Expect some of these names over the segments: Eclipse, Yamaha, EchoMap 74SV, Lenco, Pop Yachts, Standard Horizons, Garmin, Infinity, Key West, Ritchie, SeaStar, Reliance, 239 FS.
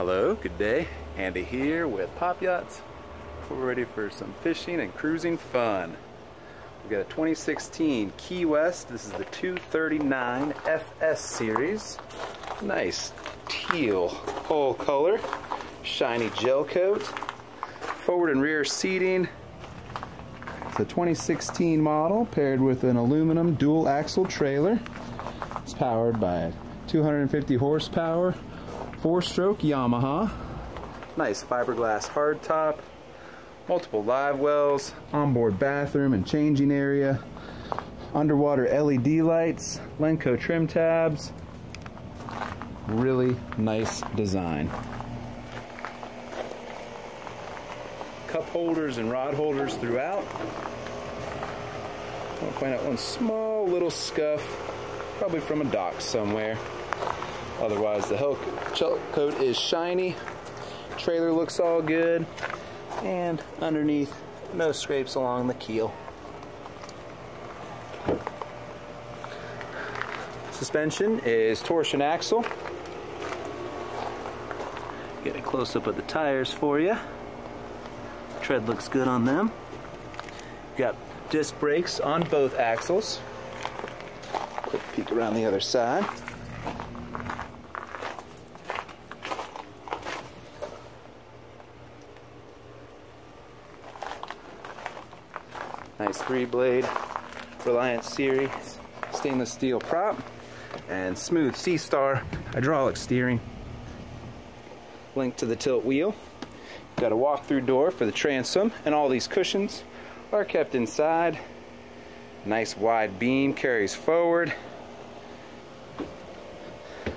Hello, good day. Andy here with Pop Yachts. We're ready for some fishing and cruising fun. We've got a 2016 Key West. This is the 239 FS series. Nice teal hull color, shiny gel coat, forward and rear seating. It's a 2016 model paired with an aluminum dual axle trailer. It's powered by 250 horsepower, 4-stroke Yamaha. Nice fiberglass hardtop, multiple live wells, onboard bathroom and changing area, underwater LED lights, Lenco trim tabs. Really nice design. Cup holders and rod holders throughout. I'll point out one small little scuff, probably from a dock somewhere. Otherwise, the hull coat is shiny, trailer looks all good, and underneath, no scrapes along the keel. Suspension is torsion axle. Get a close-up of the tires for you. Tread looks good on them. Got disc brakes on both axles. Quick peek around the other side. Nice 3-blade Reliance series stainless steel prop and smooth SeaStar hydraulic steering. Linked to the tilt wheel. Got a walk-through door for the transom, and all these cushions are kept inside. Nice wide beam carries forward.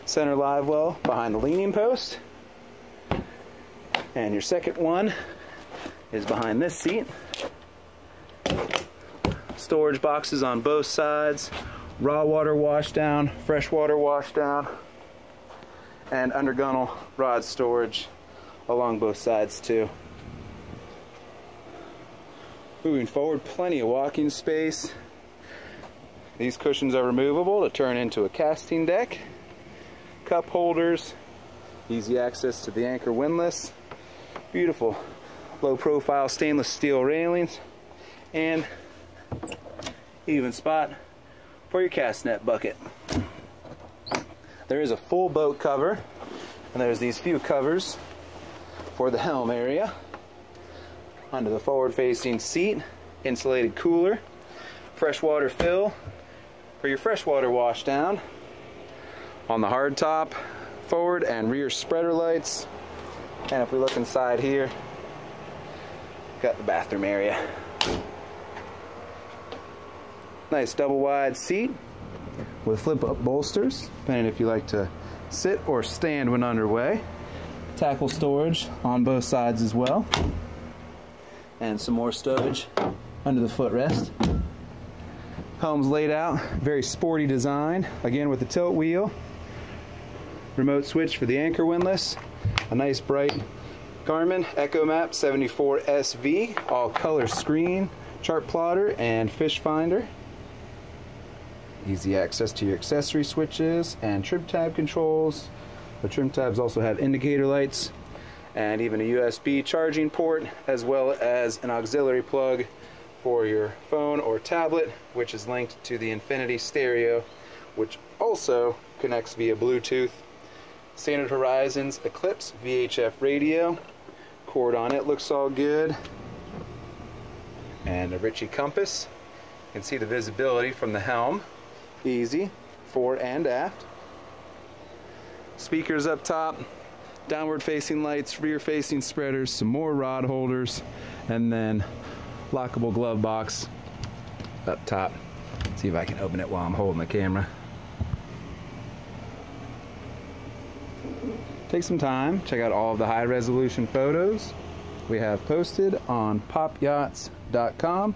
Center live well behind the leaning post. And your second one is behind this seat. Storage boxes on both sides, raw water wash down, fresh water wash down, and undergunnel rod storage along both sides too. Moving forward, plenty of walking space. These cushions are removable to turn into a casting deck. Cup holders, easy access to the anchor windlass. Beautiful low profile stainless steel railings, and even spot for your cast net bucket. There is a full boat cover, and there's these few covers for the helm area. Under the forward facing seat, insulated cooler, freshwater fill for your freshwater wash down. On the hard top, forward and rear spreader lights. And if we look inside here, got the bathroom area. Nice double wide seat with flip up bolsters, depending if you like to sit or stand when underway. Tackle storage on both sides as well. And some more stowage under the footrest. Helm's laid out, very sporty design. Again with the tilt wheel, remote switch for the anchor windlass, a nice bright Garmin EchoMap 74SV, all color screen, chart plotter, and fish finder. Easy access to your accessory switches and trim tab controls. The trim tabs also have indicator lights and even a USB charging port, as well as an auxiliary plug for your phone or tablet, which is linked to the Infinity stereo, which also connects via Bluetooth. Standard Horizons Eclipse VHF radio. Cord on it looks all good. And a Ritchie compass. You can see the visibility from the helm. Easy, fore and aft. Speakers up top, downward facing lights, rear facing spreaders, some more rod holders, and then lockable glove box up top. Let's see if I can open it while I'm holding the camera. Take some time, check out all of the high resolution photos we have posted on popyachts.com,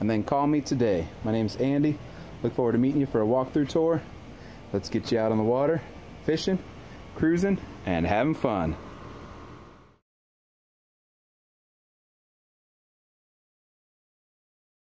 and then call me today. My name's Andy. Look forward to meeting you for a walkthrough tour. Let's get you out on the water, fishing, cruising, and having fun.